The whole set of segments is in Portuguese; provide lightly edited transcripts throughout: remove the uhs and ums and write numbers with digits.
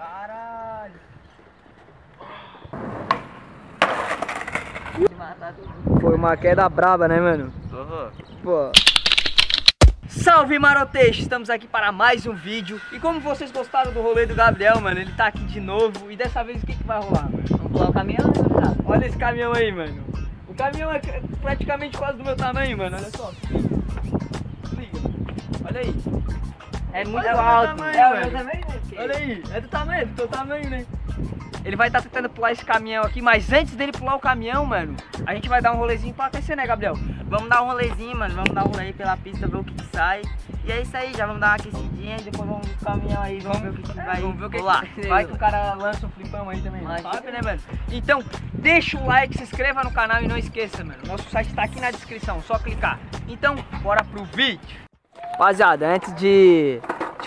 Caralho! Foi uma queda braba, né, mano? Uhum. Pô. Salve, Marotex! Estamos aqui para mais um vídeo. E como vocês gostaram do rolê do Gabriel, mano, ele tá aqui de novo. E dessa vez o que vai rolar, mano? Vamos pular o caminhão, né? Olha esse caminhão aí, mano. O caminhão é praticamente quase do meu tamanho, mano. Olha só. Liga. Olha aí. É muito alto. Tamanho, é o meu tamanho, né? Olha aí. É do tamanho, do teu tamanho, né? Ele vai estar tentando pular esse caminhão aqui, mas antes dele pular o caminhão, mano, a gente vai dar um rolezinho pra aquecer, né, Gabriel? Vamos dar um rolezinho, mano, vamos dar um rolê pela pista, ver o que sai. E é isso aí, já vamos dar uma aquecidinha, depois vamos pro caminhão aí, vamos ver o que vai rolar. Vai que o cara lança o flipão aí também, sabe, né, mano? Então, deixa o like, se inscreva no canal e não esqueça, mano, nosso site tá aqui na descrição, só clicar. Então, bora pro vídeo. Rapaziada, antes de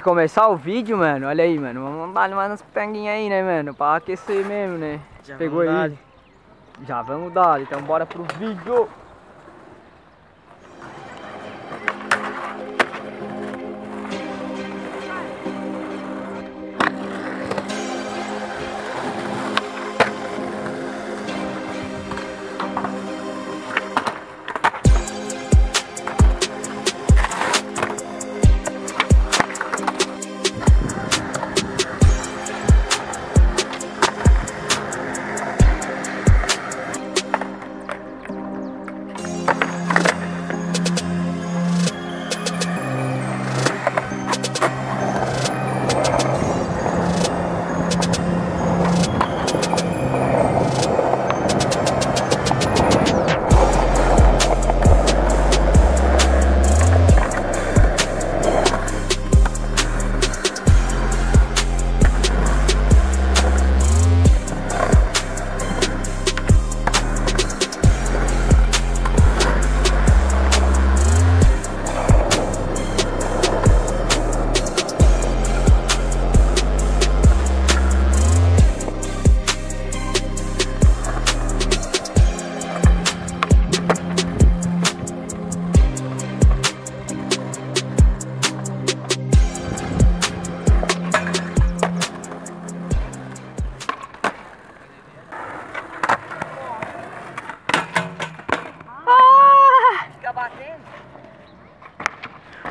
começar o vídeo, mano, olha aí, mano, vamos dar mais umas pitanguinhas aí, né, mano, pra aquecer mesmo, né? Já pegou aí? Já vamos dar, então bora pro vídeo!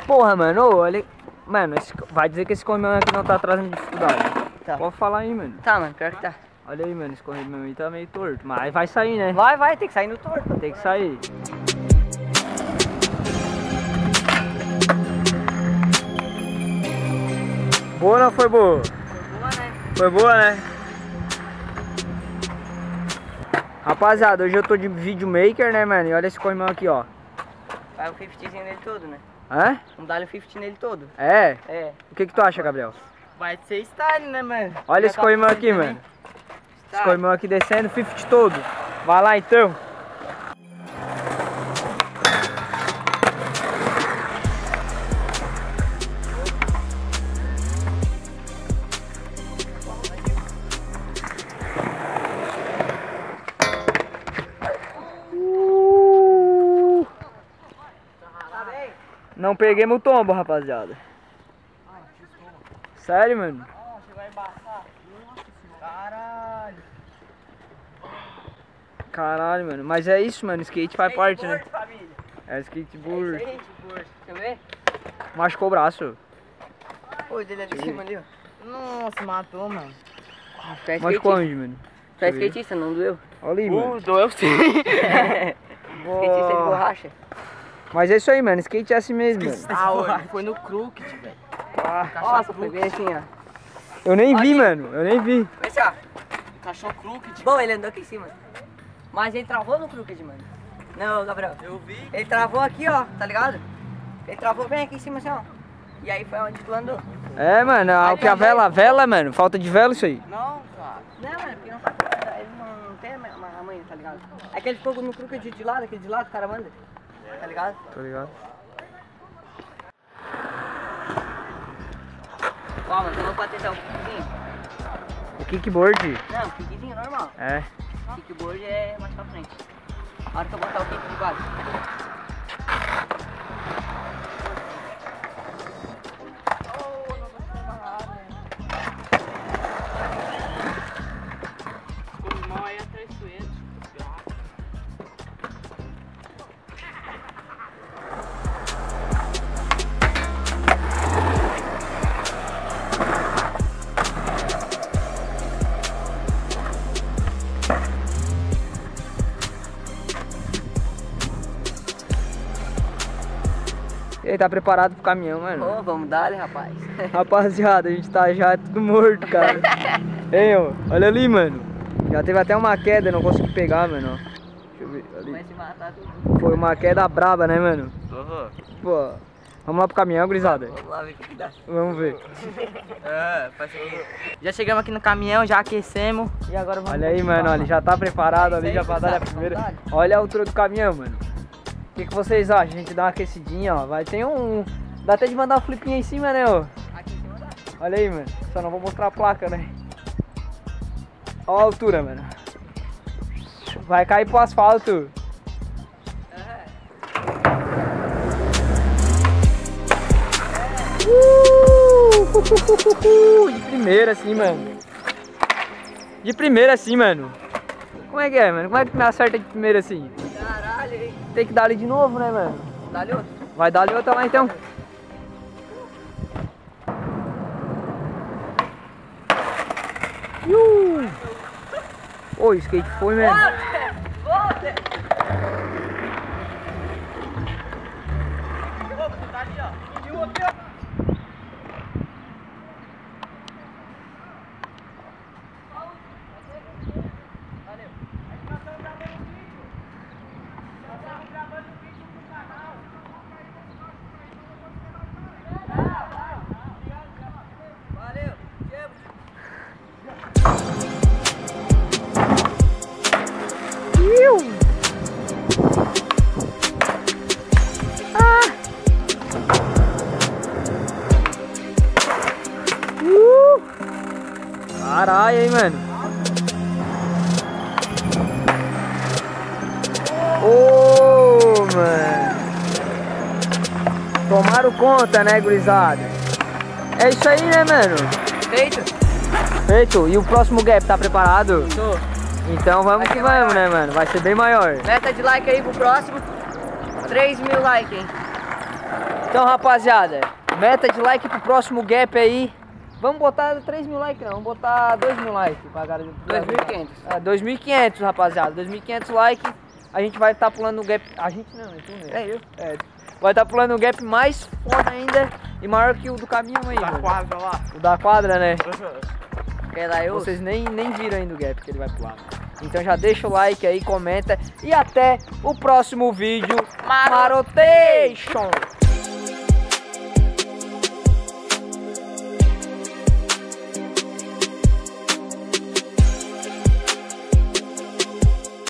Porra, mano, olha. Mano, vai dizer que esse corrimão aqui não tá trazendo dificuldade. Tá. Pode falar aí, mano. Tá, mano, pior que tá. Olha aí, mano, esse corrimão aí tá meio torto. Mas vai sair, né? Vai, tem que sair no torto. Tem que sair. Boa ou não foi boa? Foi boa, né? Foi boa, né? Rapaziada, hoje eu tô de videomaker, né, mano? E olha esse corrimão aqui, ó. Vai o 50zinho nele todo, né? Hã? Um dá o 50 nele todo. É? É. O que que tu acha, Gabriel? Vai ser style, né, mano? Olha esse corrimão aqui, mano. Esse corrimão aqui descendo, 50 todo. Vai lá, então. Não peguei meu tombo, rapaziada. Sério, mano? Você vai embaçar. Caralho. Caralho, mano. Mas é isso, mano. Skate faz parte, né? Família. É skateboard. É skateboard. Quer ver? Machucou o braço. Pô, o dele é de cima ali, ó. Nossa, matou, mano. Machucou onde, mano? Tu é skatista, não doeu? Olha aí, mano. Doeu sim. Skatista de borracha. Mas é isso aí, mano. Skate é assim mesmo, mano. Ah, foi no crooked, velho. Nossa, foi bem assim, ó. Eu nem vi, mano. Eu nem vi. Esse, ó. Cachorro crooked. Bom, ele andou aqui em cima. Mas ele travou no crooked, mano. Não, Gabriel. Eu vi. Ele travou aqui, ó. Tá ligado? Ele travou bem aqui em cima, assim, ó. E aí foi onde tu andou. É, mano. O que a vela, mano. Falta de vela isso aí. Não, cara. Não, mano. Porque não tá com... Ele não tem a manha, tá ligado? Aquele que ficou no crooked de lado, aquele de lado, o cara manda. Tá ligado? Tô ligado. Ó, mano, eu vou bater já o kickzinho. O kickboard? Não, o kickzinho normal. É. O kickboard é mais pra frente. A hora que eu botar o kick de base. Ele tá preparado pro caminhão, mano. Pô, vamos dar, rapaz. Rapaziada, a gente tá já tudo morto, cara. Ei, ó, olha ali, mano. Já teve até uma queda, não consegui pegar, mano. Deixa eu ver ali. Foi uma queda braba, né, mano? Pô, vamos lá pro caminhão, gurizada. Vamos lá ver o que dá. Vamos ver. Já chegamos aqui no caminhão, já aquecemos. E agora vamos. Olha aí, mano, ele já tá preparado ali, já pra dar a primeira. Olha a altura do caminhão, mano. O que, que vocês acham? A gente dá uma aquecidinha, ó. Vai, tem um. Dá até de mandar uma flipinha em cima, né, ó? Aqui em cima dá. Olha aí, mano. Só não vou mostrar a placa, né? Ó a altura, mano. Vai cair pro asfalto. De primeira, assim, mano. De primeira, assim, mano. Como é que é, mano? Como é que me acerta de primeira, assim? Caralho, hein? Tem que dar ali de novo, né, mano? Dá-lhe outro. Vai dar-lhe outra lá, então. Ô, o skate foi, mano. Caralho, hein, mano. Ô, mano. Tomaram conta, né, gurizada? É isso aí, né, mano? Feito. Feito. E o próximo gap, tá preparado? Tô. Então vamos que vamos, né, mano? Vai ser bem maior. Meta de like aí pro próximo. 3.000 likes, hein? Então, rapaziada, meta de like pro próximo gap aí. Vamos botar 3.000 likes, não. Vamos botar 2.000 likes. 2.500. É, 2.500, rapaziada. 2.500 likes. A gente vai estar pulando o gap... A gente não, é tu mesmo. É eu. É. Vai estar pulando o gap mais foda ainda e maior que o do caminho aí. O da quadra lá. O da quadra, né? É daí eu. Vocês nem viram ainda o gap que ele vai pular. Então já deixa o like aí, comenta. E até o próximo vídeo. Marotation!